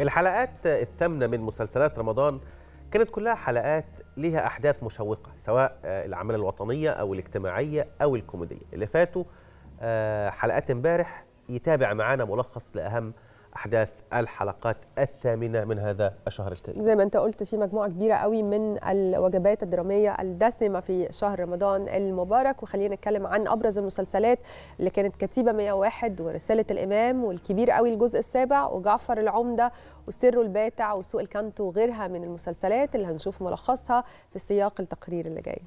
الحلقات الثامنة من مسلسلات رمضان كانت كلها حلقات ليها أحداث مشوقة، سواء الأعمال الوطنية أو الاجتماعية أو الكوميدية. اللي فاتوا حلقات امبارح يتابع معانا ملخص لأهم أحداث الحلقات الثامنة من هذا الشهر التالي. زي ما أنت قلت، في مجموعة كبيرة قوي من الوجبات الدرامية الدسمة في شهر رمضان المبارك، وخلينا نتكلم عن أبرز المسلسلات اللي كانت كتيبة 101 ورسالة الإمام والكبير قوي الجزء السابع وجعفر العمدة وسر الباتع وسوق الكانتو وغيرها من المسلسلات اللي هنشوف ملخصها في سياق التقرير اللي جاي.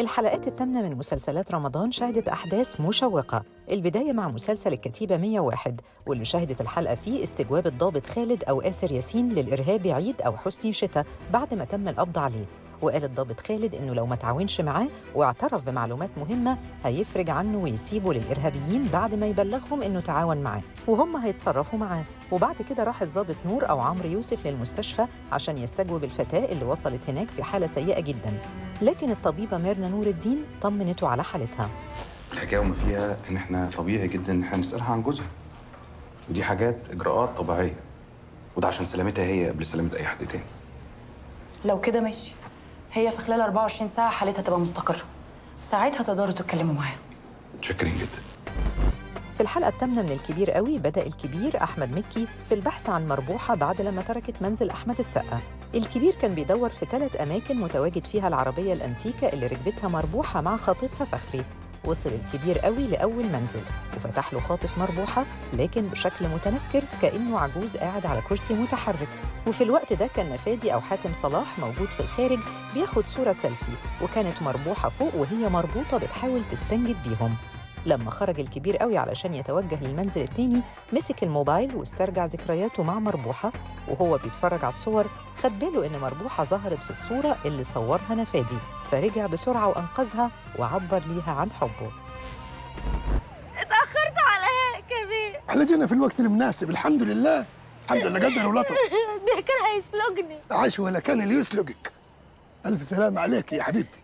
الحلقات الثامنة من مسلسلات رمضان شهدت أحداث مشوقة. البداية مع مسلسل الكتيبة 101، واللي شهدت الحلقة فيه استجواب الضابط خالد أو آسر ياسين للإرهابي عيد أو حسني شتا بعد ما تم القبض عليه، وقال الضابط خالد إنه لو ما تعاونش معاه واعترف بمعلومات مهمة هيفرج عنه ويسيبه للإرهابيين بعد ما يبلغهم إنه تعاون معاه وهم هيتصرفوا معاه. وبعد كده راح الضابط نور أو عمرو يوسف للمستشفى عشان يستجوب الفتاة اللي وصلت هناك في حالة سيئة جدا، لكن الطبيبة ميرنا نور الدين طمنته على حالتها. الحكاية وما فيها إن إحنا طبيعي جدا إن إحنا نسألها عن جوزها، ودي حاجات إجراءات طبيعية، وده عشان سلامتها هي قبل سلامة أي حد تاني. لو كده ماشي، هي في خلال 24 ساعة حالتها تبقى مستقرة، ساعتها تقدروا تتكلموا معاها. متشكرين جدا. في الحلقة الثامنة من الكبير قوي بدأ الكبير أحمد مكي في البحث عن مربوحة بعد لما تركت منزل أحمد السقا. الكبير كان بيدور في 3 أماكن متواجد فيها العربية الأنتيكة اللي ركبتها مربوحة مع خاطفها فخري. وصل الكبير قوي لأول منزل وفتح له خاطف مربوحة، لكن بشكل متنكر كأنه عجوز قاعد على كرسي متحرك، وفي الوقت ده كان نفادي أو حاتم صلاح موجود في الخارج بياخد صورة سيلفي، وكانت مربوحة فوق وهي مربوطة بتحاول تستنجد بيهم. لما خرج الكبير قوي علشان يتوجه للمنزل التاني مسك الموبايل واسترجع ذكرياته مع مربوحة، وهو بيتفرج على الصور خد باله إن مربوحة ظهرت في الصورة اللي صورها نفادي، فرجع بسرعة وأنقذها وعبر ليها عن حبه. اتأخرت على إيه يا كبير؟ احنا جينا في الوقت المناسب الحمد لله، الحمد لله جدا ولطف. ده كان هيسلجني. عاش، ولا كان اللي يسلجك. ألف سلام عليك يا حبيبتي.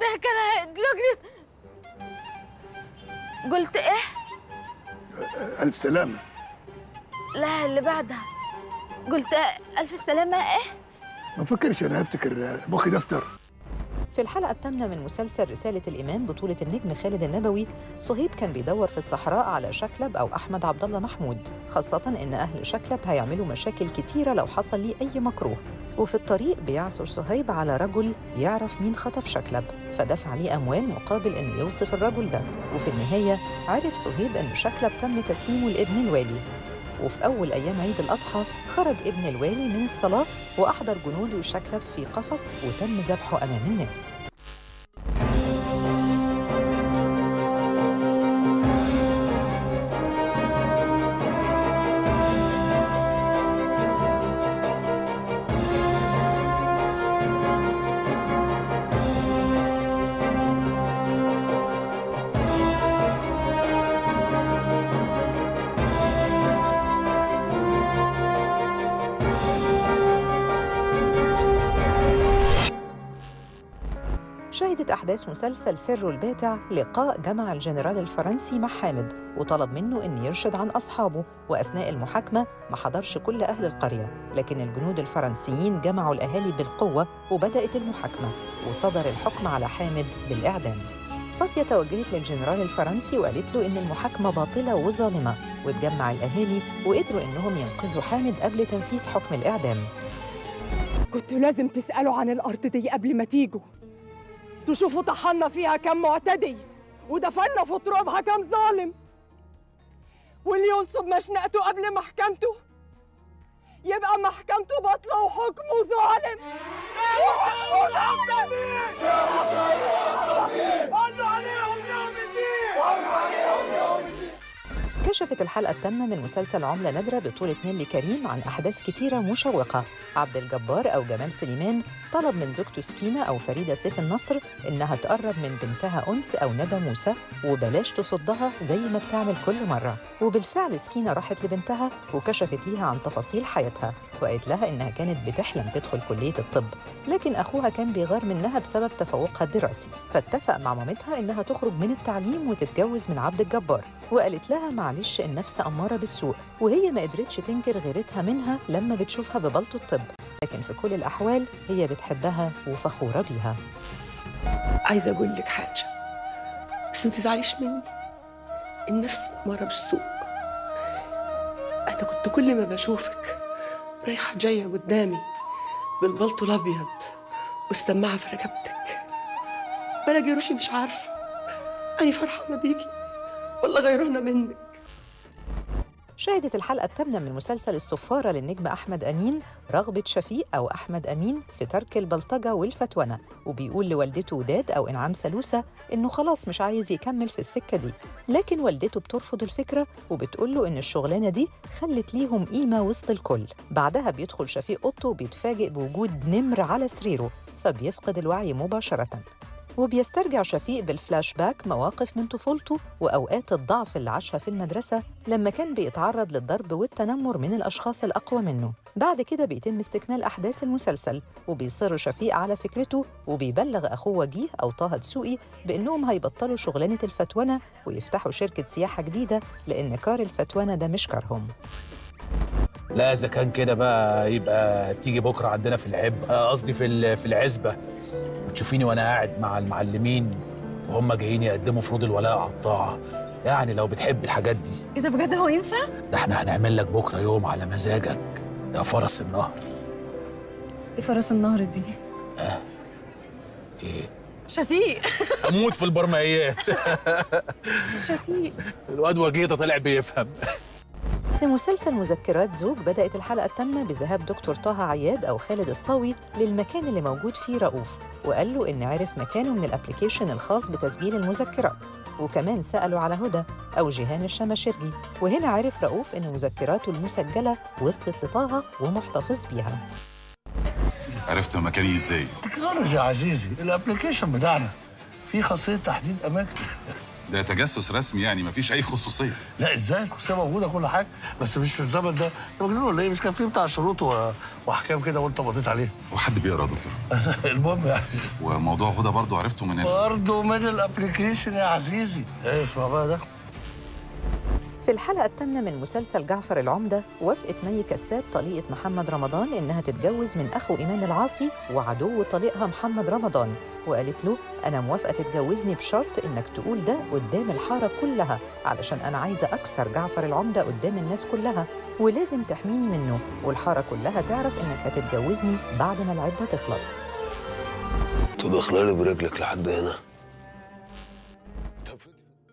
ده كان هيدلجني. قلت إيه؟ ألف سلامة. لا اللي بعدها قلت ألف سلامة إيه؟ ما فكرش أنا هفتكر، مخي دفتر. في الحلقة الثامنة من مسلسل رسالة الإمام بطولة النجم خالد النبوي، صهيب كان بيدور في الصحراء على شكلب أو أحمد عبد الله محمود، خاصة إن أهل شكلب هيعملوا مشاكل كتيرة لو حصل ليه أي مكروه. وفي الطريق بيعثر صهيب على رجل يعرف مين خطف شكلب، فدفع ليه أموال مقابل إنه يوصف الرجل ده، وفي النهاية عرف صهيب إن شكلب تم تسليمه لابن الوالي. وفي أول أيام عيد الأضحى خرج ابن الوالي من الصلاة وأحضر جنوده شكلب في قفص وتم ذبحه أمام الناس. شهدت أحداث مسلسل سر الباتع لقاء جمع الجنرال الفرنسي مع حامد وطلب منه إن يرشد عن أصحابه، وأثناء المحاكمة ما حضرش كل أهل القرية، لكن الجنود الفرنسيين جمعوا الأهالي بالقوة وبدأت المحاكمة وصدر الحكم على حامد بالإعدام. صافية توجهت للجنرال الفرنسي وقالت له إن المحاكمة باطلة وظالمة، واتجمع الأهالي وقدروا إنهم ينقذوا حامد قبل تنفيذ حكم الإعدام. كنت لازم تسألوا عن الأرض دي قبل ما تيجوا، تشوفوا طحنا فيها كم معتدي ودفنا في ترابها كم ظالم، واللي ينصب مشنقته قبل محكمته يبقى محكمته باطله وحكمه ظالم. كشفت الحلقة الثامنة من مسلسل عملة نادرة بطولة نيلي كريم عن أحداث كتيرة مشوقة. عبد الجبار أو جمال سليمان طلب من زوجته سكينة أو فريدة سيف النصر إنها تقرب من بنتها أنس أو ندى موسى وبلاش تصدها زي ما بتعمل كل مرة، وبالفعل سكينة راحت لبنتها وكشفت ليها عن تفاصيل حياتها، وصحت وقالت لها إنها كانت بتحلم تدخل كلية الطب، لكن أخوها كان بيغار منها بسبب تفوقها الدراسي، فاتفق مع مامتها إنها تخرج من التعليم وتتجوز من عبد الجبار، وقالت لها معلش النفس أمارة بالسوء، وهي ما قدرتش تنكر غيرتها منها لما بتشوفها ببلطو الطب، لكن في كل الأحوال هي بتحبها وفخورة بيها. عايزة أقول لك حاجة بس ما تزعليش مني، النفس أمارة بالسوء. أنا كنت كل ما بشوفك رايحة جاية قدامي بالبلطو الأبيض والسماعة في ركبتك، بلاقي روحي مش عارفة أنا فرحانة بيكي ولا غيرانة منك. شهدت الحلقة الثامنة من مسلسل السفارة للنجم أحمد أمين رغبة شفيق أو أحمد أمين في ترك البلطجة والفتونة، وبيقول لوالدته وداد أو إنعام سلوسة إنه خلاص مش عايز يكمل في السكة دي، لكن والدته بترفض الفكرة وبتقول له إن الشغلانة دي خلت ليهم قيمة وسط الكل. بعدها بيدخل شفيق أوضته وبيتفاجئ بوجود نمر على سريره فبيفقد الوعي مباشرةً، وبيسترجع شفيق بالفلاش باك مواقف من طفولته وأوقات الضعف اللي عاشها في المدرسة لما كان بيتعرض للضرب والتنمر من الأشخاص الأقوى منه. بعد كده بيتم استكمال أحداث المسلسل، وبيصر شفيق على فكرته وبيبلغ أخوه جيه أو طه دسوقي بأنهم هيبطلوا شغلانة الفتونة ويفتحوا شركة سياحة جديدة لأن كار الفتونة ده مش كارهم. لا إذا كان كده بقى يبقى تيجي بكرة عندنا في العبة، قصدي في العزبة، تشوفيني وانا قاعد مع المعلمين وهم جايين يقدموا فروض الولاء على الطاعه، يعني لو بتحب الحاجات دي. ايه ده بجد، هو ينفع؟ ده احنا هنعمل لك بكره يوم على مزاجك، ده فرس النهر. ايه فرس النهر دي؟ ايه؟ شفيق. اموت في البرمائيات. شفيق الواد وجيطه طلع بيفهم. في مسلسل مذكرات زوج بدأت الحلقة الثامنة بذهاب دكتور طه عياد أو خالد الصاوي للمكان اللي موجود فيه رؤوف، وقال له إن عرف مكانه من الابليكيشن الخاص بتسجيل المذكرات، وكمان سألوا على هدى أو جيهان الشماشري، وهنا عرف رؤوف إن مذكراته المسجلة وصلت لطه ومحتفظ بيها. عرفت مكاني إزاي؟ تكنولوجيا يا عزيزي، الابليكيشن بتاعنا فيه خاصية تحديد أماكن. ده تجسس رسمي يعني، مفيش أي خصوصية. لا إزاي؟ الخصوصية موجودة كل حاجة، بس مش في الزمن ده. أنت مجنون ولا إيه؟ مش كان في بتاع شروط وأحكام كده وأنت مضيت عليه؟ وحد بيقرا يا دكتور؟ المهم يعني. وموضوع هدى برضه عرفته من برضه من الأبليكيشن يا عزيزي. إيه اسمع بقى ده؟ في الحلقة الثامنة من مسلسل جعفر العمدة وافقت مي كساب طليقة محمد رمضان إنها تتجوز من أخو إيمان العاصي وعدو طليقها محمد رمضان، وقالت له أنا موافقة تتجوزني بشرط إنك تقول ده قدام الحارة كلها علشان أنا عايزة أكسر جعفر العمدة قدام الناس كلها، ولازم تحميني منه والحارة كلها تعرف إنك هتتجوزني بعد ما العدة تخلص. تدخلالي برجلك لحد هنا.